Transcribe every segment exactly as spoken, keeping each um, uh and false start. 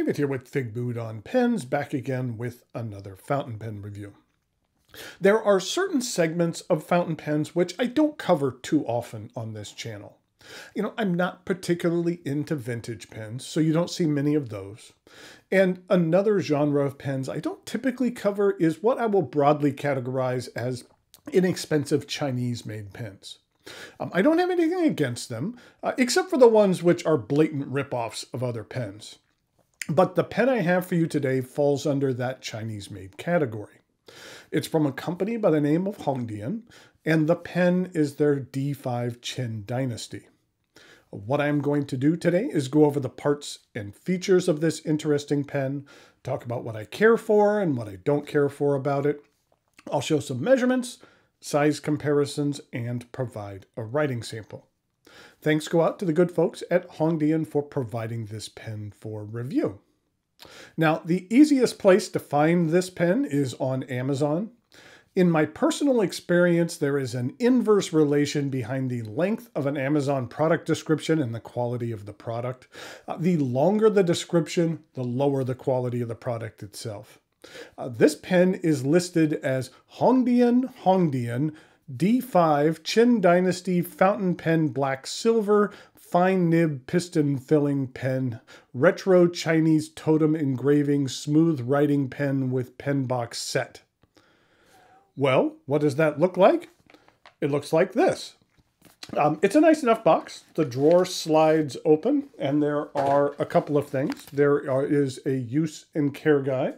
David here with Figboot on Pens, back again with another fountain pen review. There are certain segments of fountain pens which I don't cover too often on this channel. You know, I'm not particularly into vintage pens, so you don't see many of those. And another genre of pens I don't typically cover is what I will broadly categorize as inexpensive Chinese-made pens. Um, I don't have anything against them, uh, except for the ones which are blatant ripoffs of other pens. But the pen I have for you today falls under that Chinese-made category. It's from a company by the name of Hongdian, and the pen is their D five Qin Dynasty. What I'm going to do today is go over the parts and features of this interesting pen, talk about what I care for and what I don't care for about it. I'll show some measurements, size comparisons, and provide a writing sample. Thanks go out to the good folks at Hongdian for providing this pen for review. Now, the easiest place to find this pen is on Amazon. In my personal experience, there is an inverse relation behind the length of an Amazon product description and the quality of the product. Uh, the longer the description, the lower the quality of the product itself. Uh, this pen is listed as Hongdian Hongdian D five Qin Dynasty Fountain Pen Black Silver Fine Nib Piston Filling Pen Retro Chinese Totem Engraving Smooth Writing Pen with Pen Box Set. Well, what does that look like? It looks like this. Um, it's a nice enough box. The drawer slides open, and there are a couple of things. There are, is a use and care guide.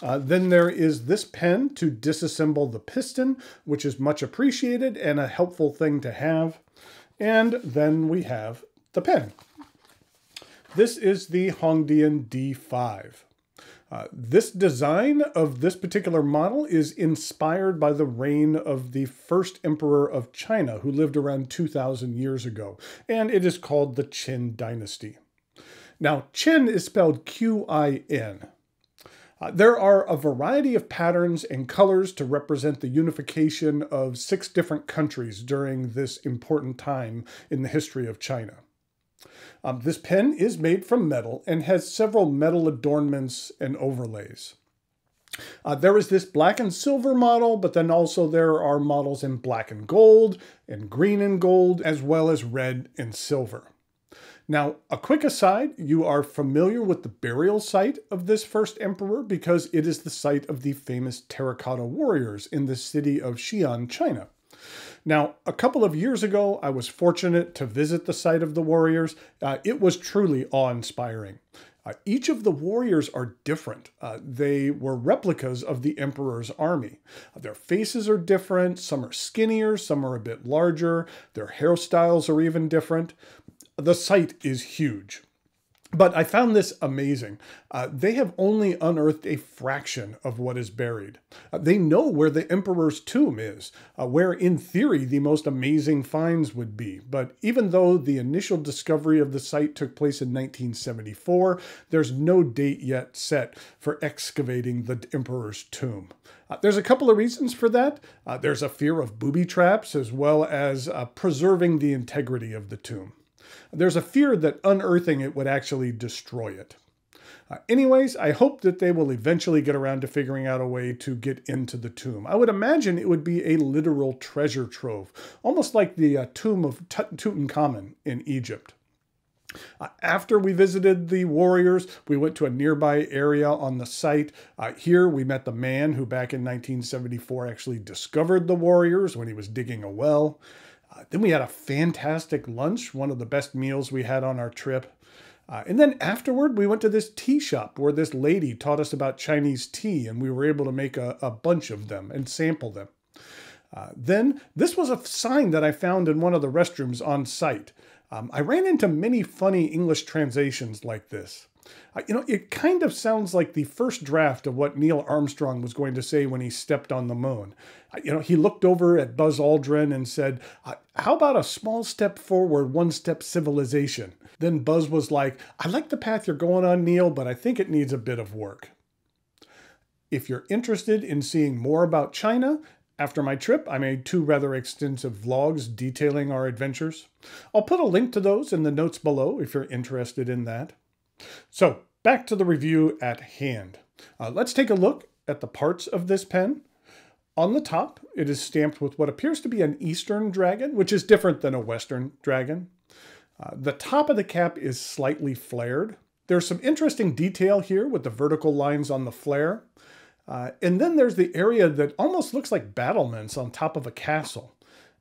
Uh, then there is this pen to disassemble the piston, which is much appreciated and a helpful thing to have. And then we have the pen. This is the Hongdian D five. Uh, this design of this particular model is inspired by the reign of the first emperor of China, who lived around two thousand years ago, and it is called the Qin Dynasty. Now, Qin is spelled Q I N. Uh, there are a variety of patterns and colors to represent the unification of six different countries during this important time in the history of China. Um, this pen is made from metal and has several metal adornments and overlays. Uh, there is this black and silver model, but then also there are models in black and gold and green and gold, as well as red and silver. Now, a quick aside, you are familiar with the burial site of this first emperor because it is the site of the famous terracotta warriors in the city of Xi'an, China. Now, a couple of years ago, I was fortunate to visit the site of the warriors. Uh, it was truly awe-inspiring. Uh, each of the warriors are different. Uh, they were replicas of the emperor's army. Uh, their faces are different. Some are skinnier. Some are a bit larger. Their hairstyles are even different. The site is huge. But I found this amazing. Uh, they have only unearthed a fraction of what is buried. Uh, they know where the emperor's tomb is, uh, where in theory the most amazing finds would be. But even though the initial discovery of the site took place in nineteen seventy-four, there's no date yet set for excavating the emperor's tomb. Uh, there's a couple of reasons for that. Uh, there's a fear of booby traps, as well as uh, preserving the integrity of the tomb. There's a fear that unearthing it would actually destroy it. Uh, anyways, I hope that they will eventually get around to figuring out a way to get into the tomb. I would imagine it would be a literal treasure trove, almost like the uh, tomb of Tut Tutankhamun in Egypt. Uh, after we visited the warriors, we went to a nearby area on the site. Uh, here we met the man who back in nineteen seventy-four actually discovered the warriors when he was digging a well. Uh, then we had a fantastic lunch, one of the best meals we had on our trip. Uh, and then afterward, we went to this tea shop where this lady taught us about Chinese tea, and we were able to make a, a bunch of them and sample them. Uh, then this was a sign that I found in one of the restrooms on site. Um, I ran into many funny English translations like this. Uh, you know, it kind of sounds like the first draft of what Neil Armstrong was going to say when he stepped on the moon. Uh, you know, he looked over at Buzz Aldrin and said, uh, how about a small step forward, one step civilization? Then Buzz was like, I like the path you're going on, Neil, but I think it needs a bit of work. If you're interested in seeing more about China, after my trip, I made two rather extensive vlogs detailing our adventures. I'll put a link to those in the notes below if you're interested in that. So back to the review at hand. Uh, let's take a look at the parts of this pen. On the top, it is stamped with what appears to be an Eastern dragon, which is different than a Western dragon. Uh, the top of the cap is slightly flared. There's some interesting detail here with the vertical lines on the flare. Uh, and then there's the area that almost looks like battlements on top of a castle,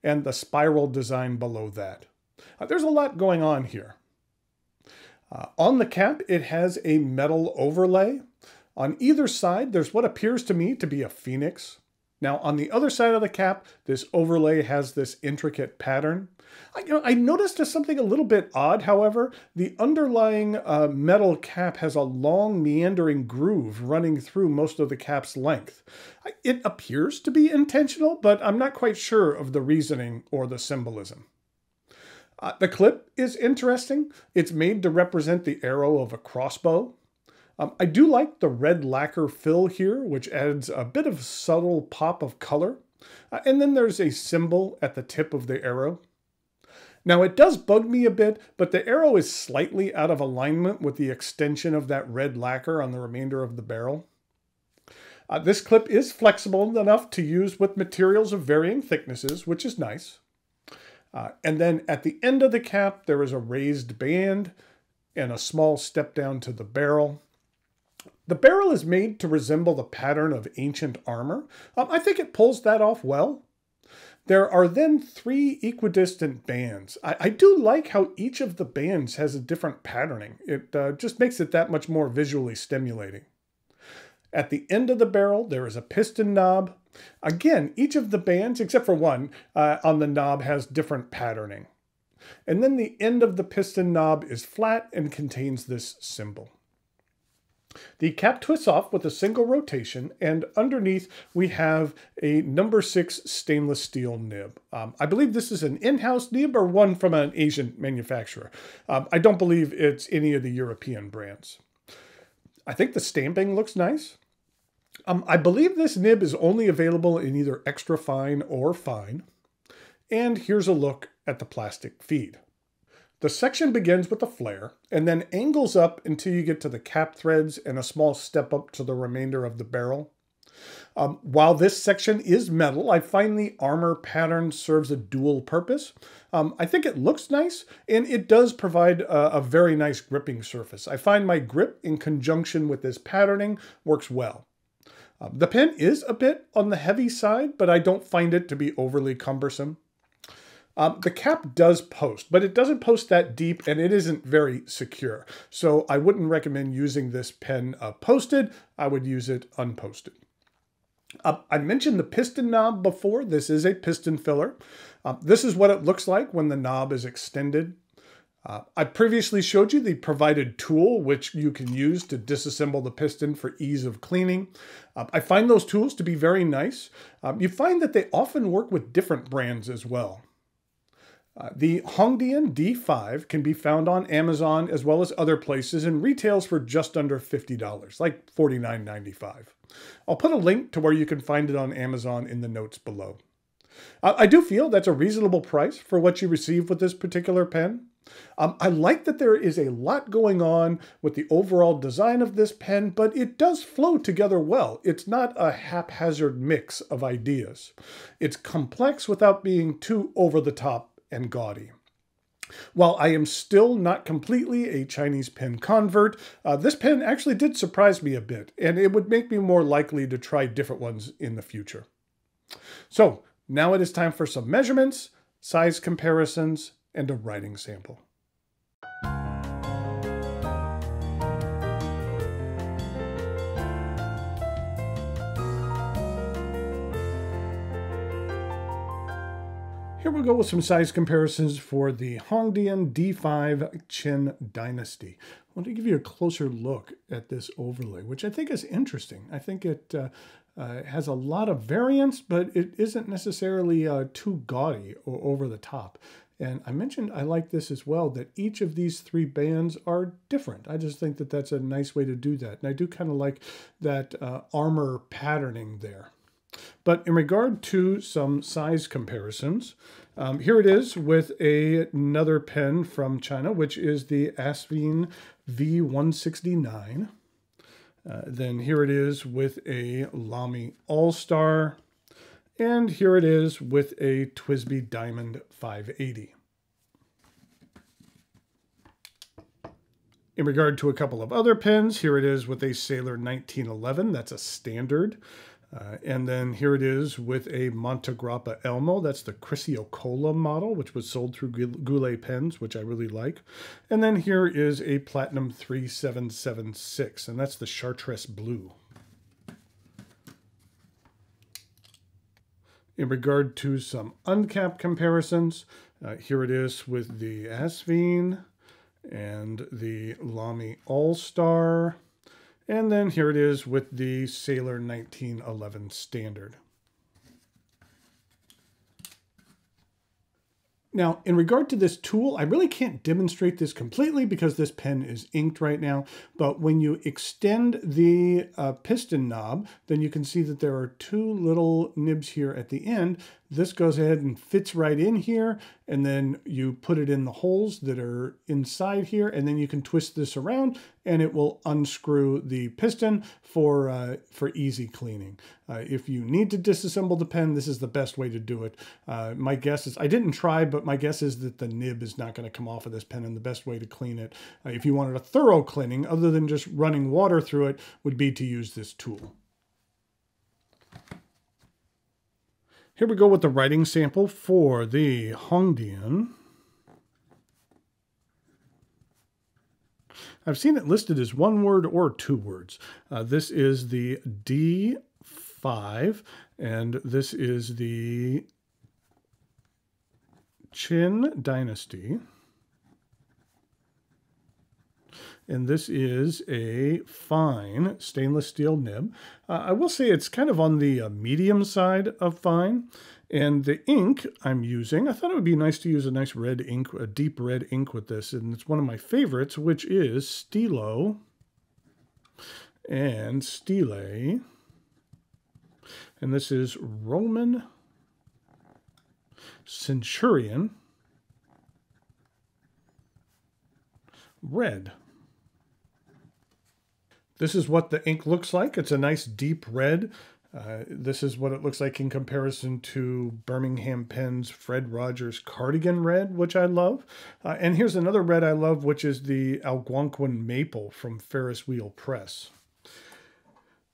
and the spiral design below that. Uh, there's a lot going on here. Uh, on the cap, it has a metal overlay. On either side, there's what appears to me to be a phoenix. Now, on the other side of the cap, this overlay has this intricate pattern. I, you know, I noticed something a little bit odd, however. The underlying uh, metal cap has a long meandering groove running through most of the cap's length. It appears to be intentional, but I'm not quite sure of the reasoning or the symbolism. Uh, the clip is interesting. It's made to represent the arrow of a crossbow. Um, I do like the red lacquer fill here, which adds a bit of subtle pop of color. Uh, and then there's a symbol at the tip of the arrow. Now, it does bug me a bit, but the arrow is slightly out of alignment with the extension of that red lacquer on the remainder of the barrel. Uh, this clip is flexible enough to use with materials of varying thicknesses, which is nice. Uh, and then at the end of the cap, there is a raised band and a small step down to the barrel. The barrel is made to resemble the pattern of ancient armor. Um, I think it pulls that off well. There are then three equidistant bands. I, I do like how each of the bands has a different patterning. It uh, just makes it that much more visually stimulating. At the end of the barrel, there is a piston knob. Again, each of the bands, except for one, uh, on the knob has different patterning. And then the end of the piston knob is flat and contains this symbol. The cap twists off with a single rotation, and underneath we have a number six stainless steel nib. Um, I believe this is an in-house nib or one from an Asian manufacturer. Um, I don't believe it's any of the European brands. I think the stamping looks nice. Um, I believe this nib is only available in either extra fine or fine. And here's a look at the plastic feed. The section begins with a flare and then angles up until you get to the cap threads and a small step up to the remainder of the barrel. Um, while this section is metal, I find the armor pattern serves a dual purpose. Um, I think it looks nice, and it does provide a, a very nice gripping surface. I find my grip in conjunction with this patterning works well. Um, the pen is a bit on the heavy side, but I don't find it to be overly cumbersome. Um, the cap does post, but it doesn't post that deep and it isn't very secure. So I wouldn't recommend using this pen uh, posted. I would use it unposted. Uh, I mentioned the piston knob before. This is a piston filler. Uh, this is what it looks like when the knob is extended. Uh, I previously showed you the provided tool, which you can use to disassemble the piston for ease of cleaning. Uh, I find those tools to be very nice. Um, you find that they often work with different brands as well. Uh, the Hongdian D five can be found on Amazon as well as other places and retails for just under fifty dollars, like forty-nine ninety-five. I'll put a link to where you can find it on Amazon in the notes below. Uh, I do feel that's a reasonable price for what you receive with this particular pen. Um, I like that there is a lot going on with the overall design of this pen, but it does flow together well. It's not a haphazard mix of ideas. It's complex without being too over the top and gaudy. While I am still not completely a Chinese pen convert, uh, this pen actually did surprise me a bit, and it would make me more likely to try different ones in the future. So now it is time for some measurements, size comparisons, and a writing sample. Here we go with some size comparisons for the Hongdian D five Qin Dynasty. I want to give you a closer look at this overlay, which I think is interesting. I think it uh, uh, has a lot of variance, but it isn't necessarily uh, too gaudy or over the top. And I mentioned I like this as well, that each of these three bands are different. I just think that that's a nice way to do that. And I do kind of like that uh, armor patterning there. But in regard to some size comparisons, um, here it is with a, another pen from China, which is the Aspen V one sixty-nine. Uh, then here it is with a Lamy All-Star. And here it is with a Twisby Diamond five eighty. In regard to a couple of other pens, here it is with a Sailor nineteen eleven. That's a standard. Uh, and then here it is with a Montegrappa Elmo. That's the Crisiocola model, which was sold through Goulet Pens, which I really like. And then here is a Platinum thirty-seven seventy-six, and that's the Chartres Blue. In regard to some uncapped comparisons, uh, here it is with the Aspen and the Lamy All-Star. And then here it is with the Sailor nineteen eleven Standard. Now, in regard to this tool, I really can't demonstrate this completely because this pen is inked right now, but when you extend the uh, piston knob, then you can see that there are two little nibs here at the end. This goes ahead and fits right in here, and then you put it in the holes that are inside here, and then you can twist this around, and it will unscrew the piston for uh, for easy cleaning. Uh, if you need to disassemble the pen, this is the best way to do it. Uh, my guess is, I didn't try, but my guess is that the nib is not going to come off of this pen, and the best way to clean it, uh, if you wanted a thorough cleaning, other than just running water through it, would be to use this tool. Here we go with the writing sample for the Hongdian. I've seen it listed as one word or two words. Uh, this is the D five, and this is the Qin Dynasty. And this is a fine stainless steel nib. Uh, I will say it's kind of on the uh, medium side of fine. And the ink I'm using, I thought it would be nice to use a nice red ink, a deep red ink with this. And it's one of my favorites, which is Stilo and Stilae. And this is Roman Centurion Red. This is what the ink looks like. It's a nice deep red. Uh, this is what it looks like in comparison to Birmingham Pen's Fred Rogers Cardigan Red, which I love. Uh, and here's another red I love, which is the Algonquin Maple from Ferris Wheel Press.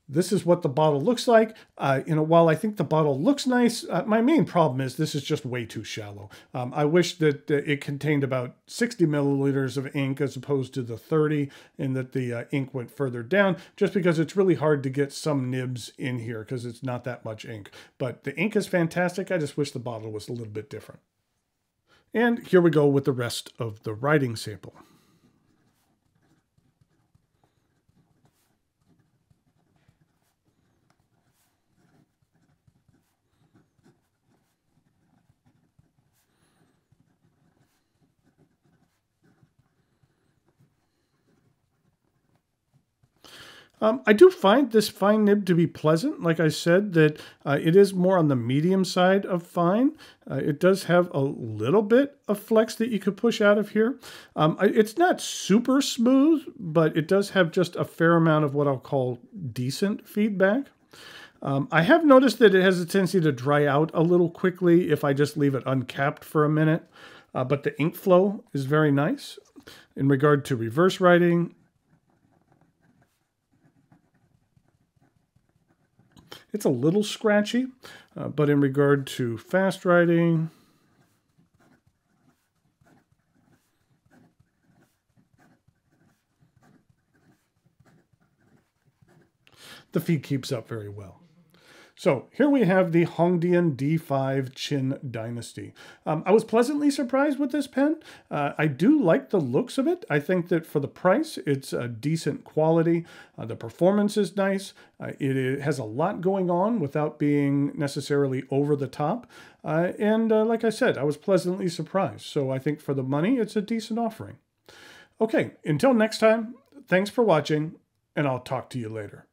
This is what the bottle looks like. Uh, you know, while I think the bottle looks nice, uh, my main problem is this is just way too shallow. Um, I wish that uh, it contained about sixty milliliters of ink as opposed to the thirty, and that the uh, ink went further down, just because it's really hard to get some nibs in here because it's not that much ink. But the ink is fantastic. I just wish the bottle was a little bit different. And here we go with the rest of the writing sample. Um, I do find this fine nib to be pleasant. Like I said, that uh, it is more on the medium side of fine. Uh, it does have a little bit of flex that you could push out of here. Um, it's not super smooth, but it does have just a fair amount of what I'll call decent feedback. Um, I have noticed that it has a tendency to dry out a little quickly if I just leave it uncapped for a minute. Uh, but the ink flow is very nice. In regard to reverse writing, it's a little scratchy, uh, but in regard to fast writing, the feed keeps up very well. So here we have the Hongdian D five Qin Dynasty. Um, I was pleasantly surprised with this pen. Uh, I do like the looks of it. I think that for the price, it's a decent quality. Uh, the performance is nice. Uh, it, it has a lot going on without being necessarily over the top. Uh, and uh, like I said, I was pleasantly surprised. So I think for the money, it's a decent offering. Okay, until next time, thanks for watching, and I'll talk to you later.